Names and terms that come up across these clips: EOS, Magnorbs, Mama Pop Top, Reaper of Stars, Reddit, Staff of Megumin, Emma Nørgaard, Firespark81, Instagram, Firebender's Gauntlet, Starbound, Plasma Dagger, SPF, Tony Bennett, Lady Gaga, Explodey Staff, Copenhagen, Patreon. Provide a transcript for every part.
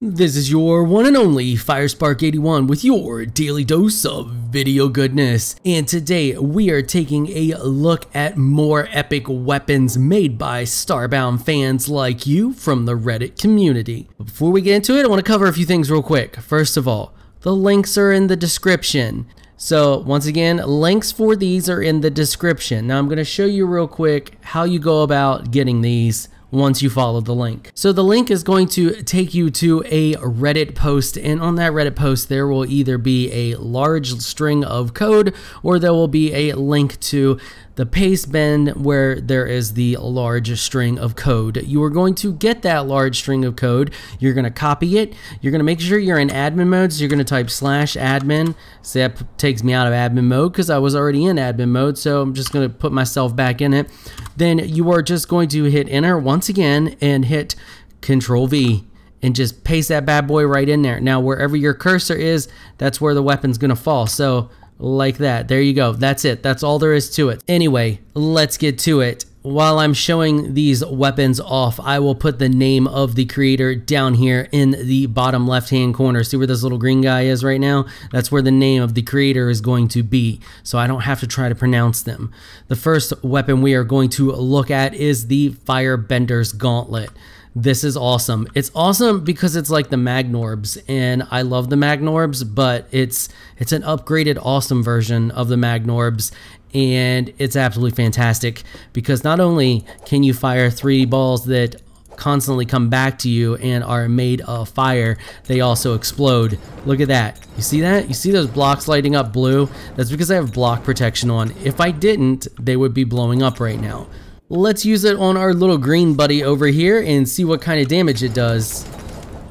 This is your one and only Firespark81 with your daily dose of video goodness, and today we are taking a look at more epic weapons made by Starbound fans like you from the Reddit community. But before we get into it, I want to cover a few things real quick. First of all, the links are in the description. So once again, links for these are in the description. Now I'm going to show you real quick how you go about getting these once you follow the link. So the link is going to take you to a Reddit post, and on that Reddit post there will either be a large string of code or there will be a link to the paste bin where there is the large string of code. You are going to get that large string of code, you're going to copy it, you're going to make sure you're in admin mode, so you're going to type /admin. See, that takes me out of admin mode because I was already in admin mode, so I'm just going to put myself back in it. Then you are just going to hit enter once again and hit Control V and just paste that bad boy right in there. Now wherever your cursor is, that's where the weapon's going to fall. So like that, there you go, that's it, that's all there is to it. Anyway, let's get to it. While I'm showing these weapons off, I will put the name of the creator down here in the bottom left hand corner. See where this little green guy is right now? That's where the name of the creator is going to be, so I don't have to try to pronounce them. The first weapon we are going to look at is the Firebender's Gauntlet. This is awesome. It's awesome because it's like the Magnorbs, and I love the Magnorbs, but it's an upgraded awesome version of the Magnorbs, and it's absolutely fantastic because not only can you fire 3 balls that constantly come back to you and are made of fire, they also explode. Look at that. You see that? You see those blocks lighting up blue? That's because I have block protection on. If I didn't, they would be blowing up right now. Let's use it on our little green buddy over here and see what kind of damage it does.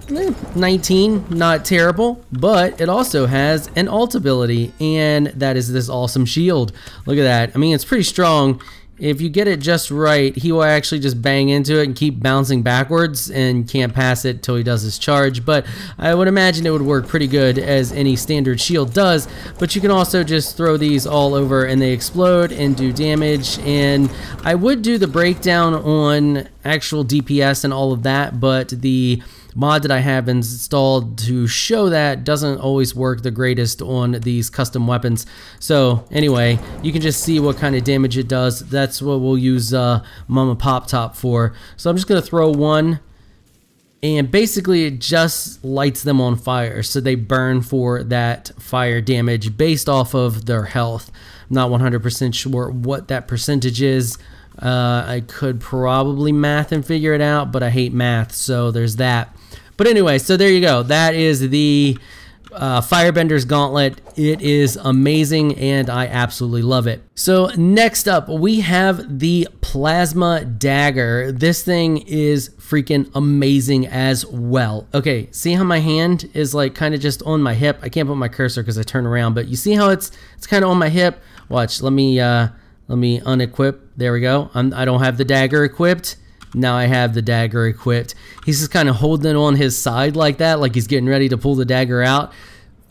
19, not terrible, but it also has an ult ability, and that is this awesome shield. Look at that. I mean, it's pretty strong. If you get it just right, he will actually just bang into it and keep bouncing backwards and can't pass it till he does his charge, but I would imagine it would work pretty good as any standard shield does. But you can also just throw these all over and they explode and do damage, and I would do the breakdown on actual DPS and all of that, but the mod that I have installed to show that doesn't always work the greatest on these custom weapons. So anyway, you can just see what kind of damage it does. That's what we'll use Mama Pop Top for. So I'm just gonna throw one, and basically it just lights them on fire, so they burn for that fire damage based off of their health. I'm not 100% sure what that percentage is. I could probably math and figure it out, but I hate math, so there's that. But anyway, so there you go. That is the Firebender's Gauntlet. It is amazing, and I absolutely love it. So next up, we have the Plasma Dagger. This thing is freaking amazing as well. Okay, see how my hand is like kind of just on my hip? I can't put my cursor because I turn around, but you see how it's kind of on my hip? Watch, let me unequip. There we go. I don't have the dagger equipped. Now I have the dagger equipped. He's just kind of holding it on his side like that, like he's getting ready to pull the dagger out.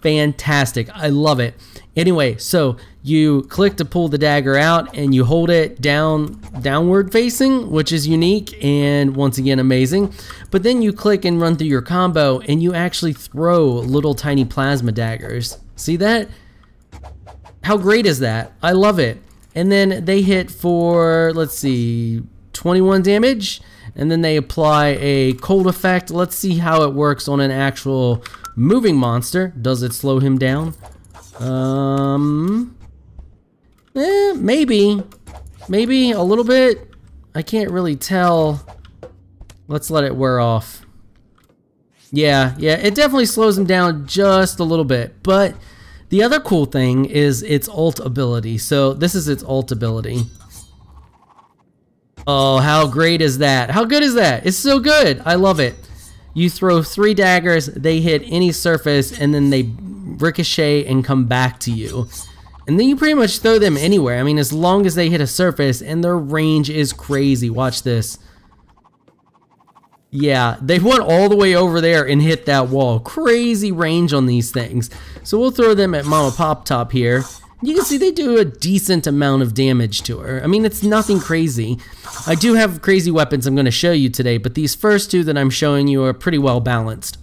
Fantastic. I love it. Anyway, so you click to pull the dagger out and you hold it downward facing, which is unique and once again amazing. But then you click and run through your combo and you actually throw little tiny plasma daggers. See that? How great is that? I love it. And then they hit for, let's see, 21 damage, and then they apply a cold effect. Let's see how it works on an actual moving monster. Does it slow him down? Maybe a little bit. I can't really tell. Let's let it wear off. Yeah, it definitely slows him down just a little bit, but the other cool thing is its ult ability. So this is its ult ability. Oh, how great is that? How good is that? It's so good. I love it. You throw 3 daggers, they hit any surface, and then they ricochet and come back to you. And then you pretty much throw them anywhere. I mean, as long as they hit a surface, and their range is crazy. Watch this. Yeah, they went all the way over there and hit that wall. Crazy range on these things. So we'll throw them at Mama Pop Top here, You can see they do a decent amount of damage to her. I mean, it's nothing crazy. I do have crazy weapons I'm going to show you today, but these first two that I'm showing you are pretty well balanced.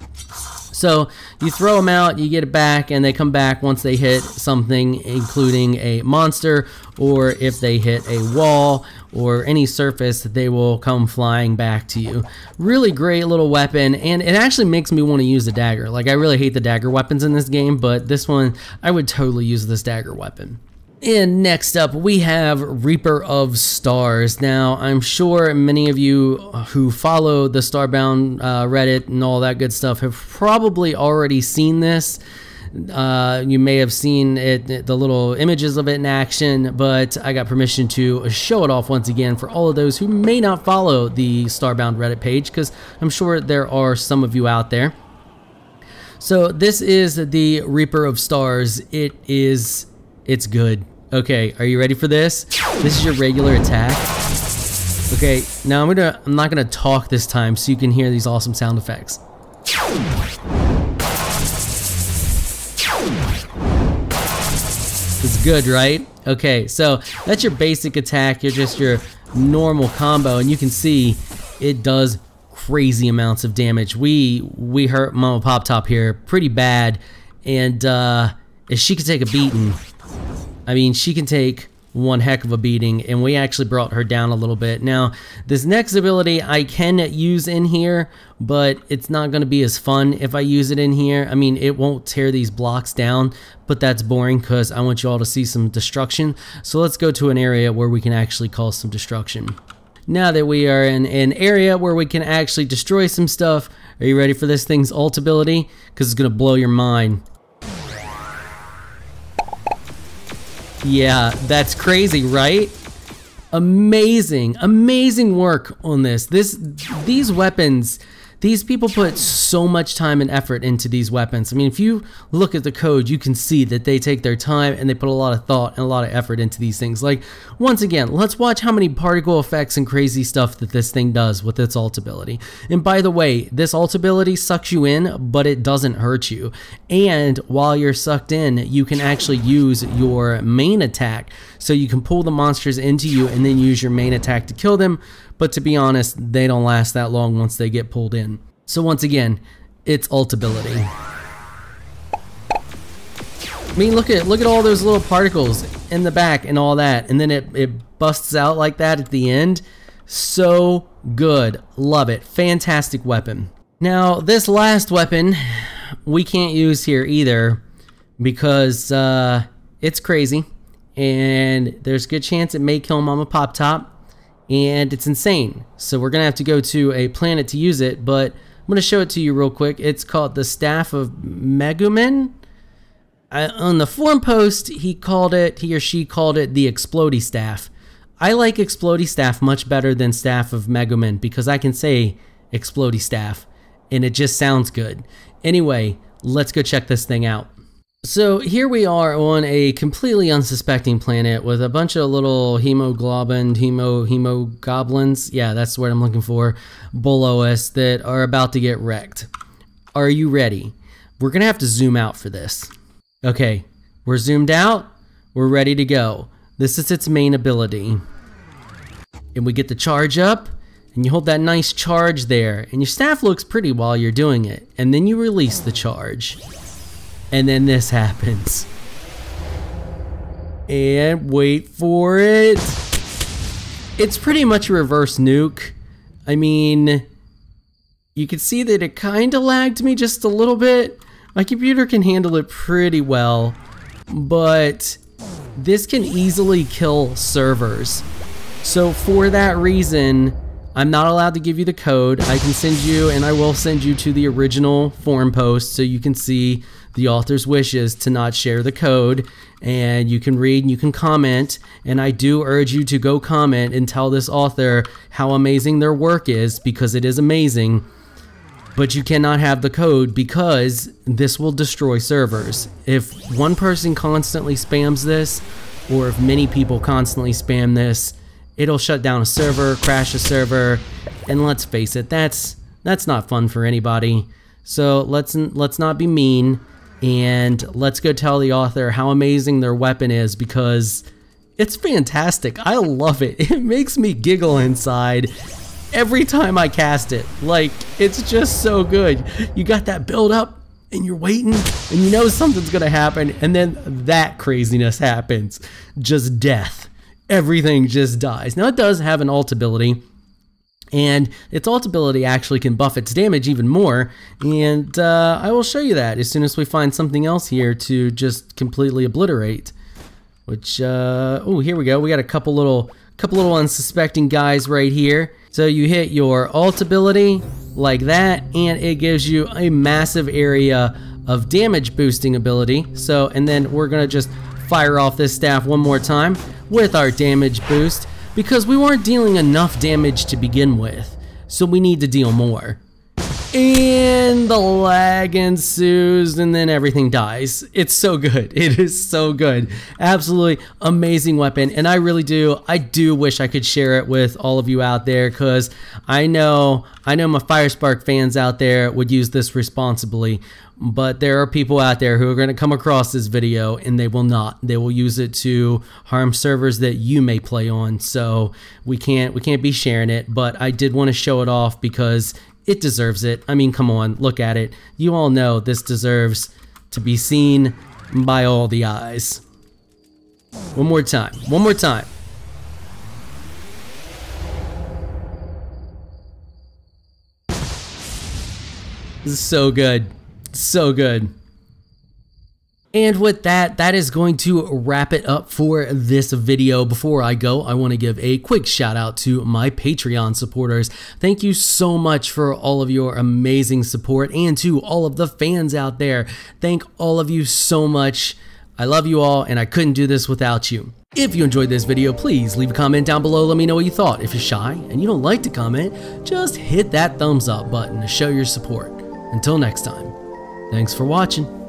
So you throw them out, you get it back, and they come back once they hit something, including a monster, or if they hit a wall or any surface, they will come flying back to you. Really great little weapon, and it actually makes me want to use the dagger. Like, I really hate the dagger weapons in this game, but this one, I would totally use this dagger weapon. And next up, we have Reaper of Stars. Now, I'm sure many of you who follow the Starbound Reddit and all that good stuff have probably already seen this. You may have seen it, the little images of it in action, but I got permission to show it off once again for all of those who may not follow the Starbound Reddit page, because I'm sure there are some of you out there. So this is the Reaper of Stars. It's good. Okay, are you ready for this? This is your regular attack. Okay, now I'm not gonna talk this time so you can hear these awesome sound effects. It's good, right? Okay, so that's your basic attack. You're just your normal combo, and you can see it does crazy amounts of damage. We hurt Mama Pop Top here pretty bad, and if she could take a beating, I mean, she can take one heck of a beating, and we actually brought her down a little bit. Now, this next ability I can use in here, but it's not going to be as fun if I use it in here. I mean, it won't tear these blocks down, but that's boring because I want you all to see some destruction. So let's go to an area where we can actually cause some destruction. Now that we are in an area where we can actually destroy some stuff, are you ready for this thing's ult ability? Because it's going to blow your mind. Yeah, that's crazy, right? Amazing, amazing work on this. These weapons, these people put so much time and effort into these weapons. I mean, if you look at the code, you can see that they take their time and they put a lot of thought and a lot of effort into these things. Like, once again, let's watch how many particle effects and crazy stuff that this thing does with its ult ability. And by the way, this ult ability sucks you in, but it doesn't hurt you. And while you're sucked in, you can actually use your main attack. So you can pull the monsters into you and then use your main attack to kill them. But to be honest, they don't last that long once they get pulled in. So once again, it's ult ability. I mean, look at all those little particles in the back and all that, and then it busts out like that at the end. So good. Love it. Fantastic weapon. Now, this last weapon we can't use here either because it's crazy, and there's a good chance it may kill Mama Pop Top. And it's insane, so we're gonna have to go to a planet to use it, but I'm gonna show it to you real quick. It's called the Staff of Megumin. On the forum post, he or she called it the Explodey Staff. I like Explodey Staff much better than Staff of Megumin because I can say Explodey Staff and it just sounds good. Anyway, let's go check this thing out. So here we are on a completely unsuspecting planet with a bunch of little hemogoblins, yeah, that's what I'm looking for, below us that are about to get wrecked. Are you ready? We're gonna have to zoom out for this. Okay, we're zoomed out, we're ready to go. This is its main ability. And we get the charge up, and you hold that nice charge there, and your staff looks pretty while you're doing it, and then you release the charge. And then this happens. And wait for it. It's pretty much a reverse nuke. I mean, you can see that it kind of lagged me just a little bit. My computer can handle it pretty well, but this can easily kill servers. So for that reason, I'm not allowed to give you the code. I can send you, and I will send you to the original forum post so you can see the author's wishes to not share the code, and you can read and you can comment, and I do urge you to go comment and tell this author how amazing their work is, because it is amazing, but you cannot have the code because this will destroy servers. If one person constantly spams this, or if many people constantly spam this, it'll shut down a server, crash a server, and let's face it, that's not fun for anybody. So let's not be mean and let's go tell the author how amazing their weapon is, because it's fantastic. I love it. It makes me giggle inside every time I cast it. Like, it's just so good. You got that build up and you're waiting and you know something's gonna happen, and then that craziness happens. Just death. Everything just dies. Now, it does have an ult ability, and its ult ability actually can buff its damage even more, and I will show you that as soon as we find something else here to just completely obliterate. Which, oh, here we go. We got a couple little unsuspecting guys right here. So you hit your ult ability like that, and it gives you a massive area of damage boosting ability. So, and then we're gonna just fire off this staff one more time with our damage boost, because we weren't dealing enough damage to begin with, so we need to deal more. And the lag ensues, and then everything dies. It's so good. It is so good. Absolutely amazing weapon, and I really do. I do wish I could share it with all of you out there, because I know my Firespark fans out there would use this responsibly, but there are people out there who are going to come across this video and they will not. They will use it to harm servers that you may play on. So we can't be sharing it, but I did want to show it off because it deserves it. I mean, come on, look at it. You all know this deserves to be seen by all the eyes. One more time. One more time. This is so good. So good. And with that, that is going to wrap it up for this video. Before I go, I want to give a quick shout out to my Patreon supporters. Thank you so much for all of your amazing support, and to all of the fans out there. Thank all of you so much. I love you all, and I couldn't do this without you. If you enjoyed this video, please leave a comment down below. Let me know what you thought. If you're shy and you don't like to comment, just hit that thumbs up button to show your support. Until next time, thanks for watching.